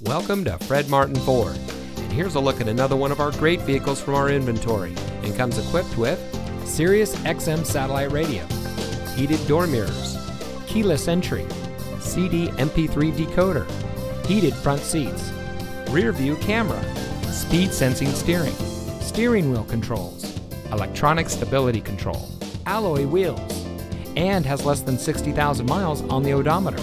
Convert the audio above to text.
Welcome to Fred Martin Ford, and here's a look at another one of our great vehicles from our inventory, and comes equipped with Sirius XM satellite radio, heated door mirrors, keyless entry, CD MP3 decoder, heated front seats, rear view camera, speed sensing steering, steering wheel controls, electronic stability control, alloy wheels, and has less than 60,000 miles on the odometer.